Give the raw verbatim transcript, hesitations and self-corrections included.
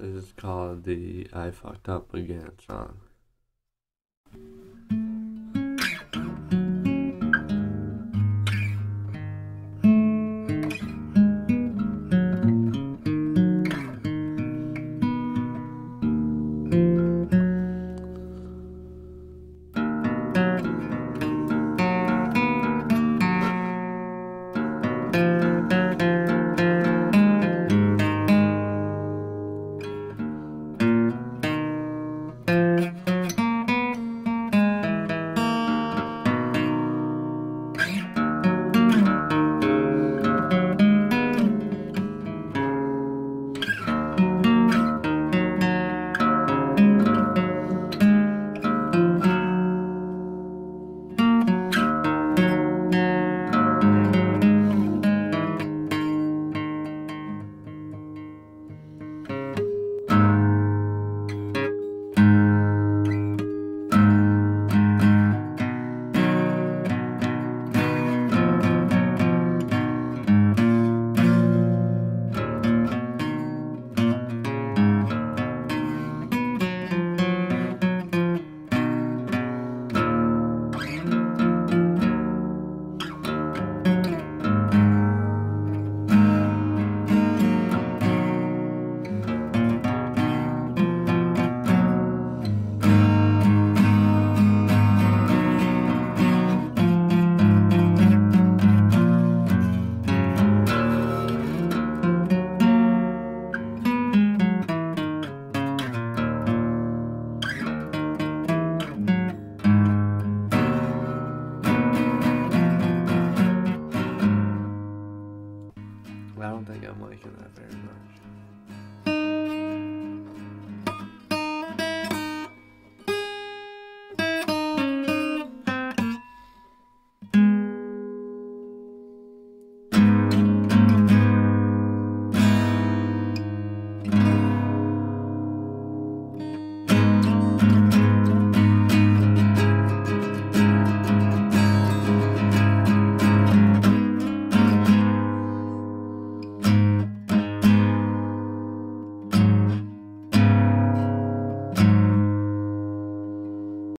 This is called the I Fucked Up Again song.